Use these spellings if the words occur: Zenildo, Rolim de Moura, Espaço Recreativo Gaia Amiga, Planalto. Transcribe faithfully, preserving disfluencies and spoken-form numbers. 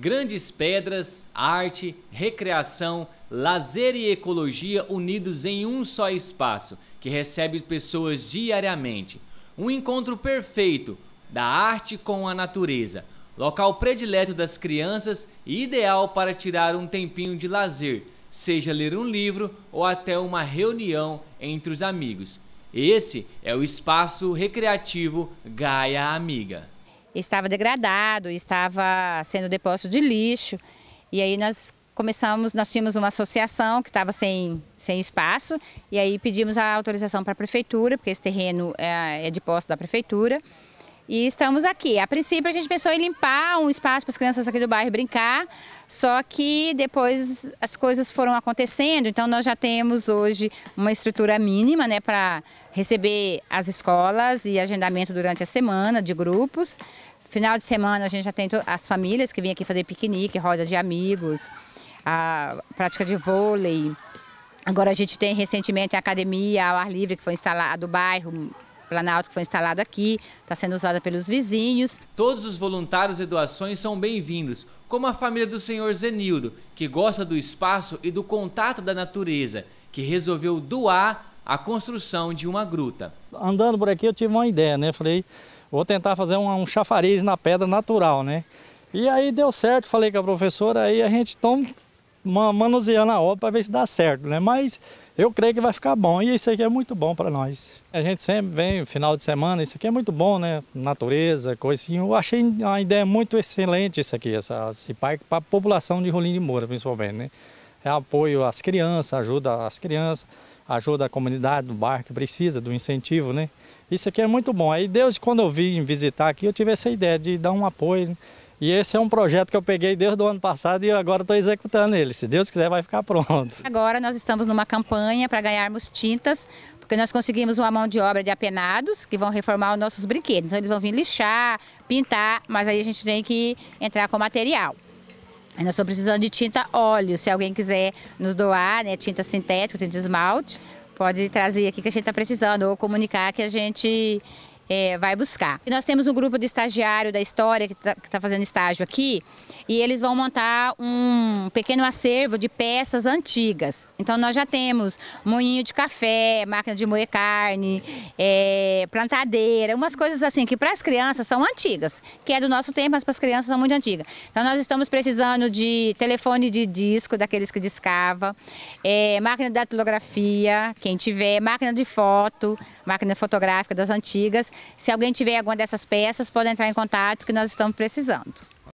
Grandes pedras, arte, recreação, lazer e ecologia unidos em um só espaço, que recebe pessoas diariamente. Um encontro perfeito da arte com a natureza. Local predileto das crianças e ideal para tirar um tempinho de lazer, seja ler um livro ou até uma reunião entre os amigos. Esse é o Espaço Recreativo Gaia Amiga. Estava degradado, estava sendo depósito de lixo, e aí nós começamos, nós tínhamos uma associação que estava sem, sem espaço, e aí pedimos a autorização para a prefeitura, porque esse terreno é, é de posse da prefeitura, e estamos aqui. A princípio a gente pensou em limpar um espaço para as crianças aqui do bairro brincar, só que depois as coisas foram acontecendo, então nós já temos hoje uma estrutura mínima, né, para receber as escolas e agendamento durante a semana de grupos. Final de semana a gente já tem as famílias que vêm aqui fazer piquenique, roda de amigos, a prática de vôlei. Agora a gente tem recentemente a academia ao ar livre que foi instalada do bairro Planalto, que foi instalado aqui, está sendo usada pelos vizinhos. Todos os voluntários e doações são bem-vindos, como a família do senhor Zenildo, que gosta do espaço e do contato da natureza, que resolveu doar a construção de uma gruta. Andando por aqui eu tive uma ideia, né? Falei, vou tentar fazer um, um chafariz na pedra natural, né? E aí deu certo, falei com a professora, aí a gente toma manuseando a obra para ver se dá certo, né? Mas eu creio que vai ficar bom e isso aqui é muito bom para nós. A gente sempre vem final de semana, isso aqui é muito bom, né? Natureza, coisa assim. Eu achei uma ideia muito excelente isso aqui, essa, esse parque para a população de Rolim de Moura, principalmente, né? É apoio às crianças, ajuda as crianças, ajuda a comunidade do bairro que precisa do incentivo, né? Isso aqui é muito bom. Aí desde quando eu vim visitar aqui, eu tive essa ideia de dar um apoio, né? E esse é um projeto que eu peguei desde o ano passado e agora estou executando ele. Se Deus quiser, vai ficar pronto. Agora nós estamos numa campanha para ganharmos tintas, porque nós conseguimos uma mão de obra de apenados que vão reformar os nossos brinquedos. Então eles vão vir lixar, pintar, mas aí a gente tem que entrar com material. Nós estamos precisando de tinta óleo. Se alguém quiser nos doar, né, tinta sintética, tinta de esmalte, pode trazer aqui que a gente está precisando ou comunicar que a gente... É, vai buscar. E nós temos um grupo de estagiário da história que está tá fazendo estágio aqui e eles vão montar um pequeno acervo de peças antigas. Então nós já temos moinho de café, máquina de moer carne, é, plantadeira, umas coisas assim que para as crianças são antigas, que é do nosso tempo, mas para as crianças são muito antigas. Então nós estamos precisando de telefone de disco, daqueles que discava, é, máquina de datilografia, quem tiver, máquina de foto, máquina fotográfica das antigas. Se alguém tiver alguma dessas peças, pode entrar em contato que nós estamos precisando.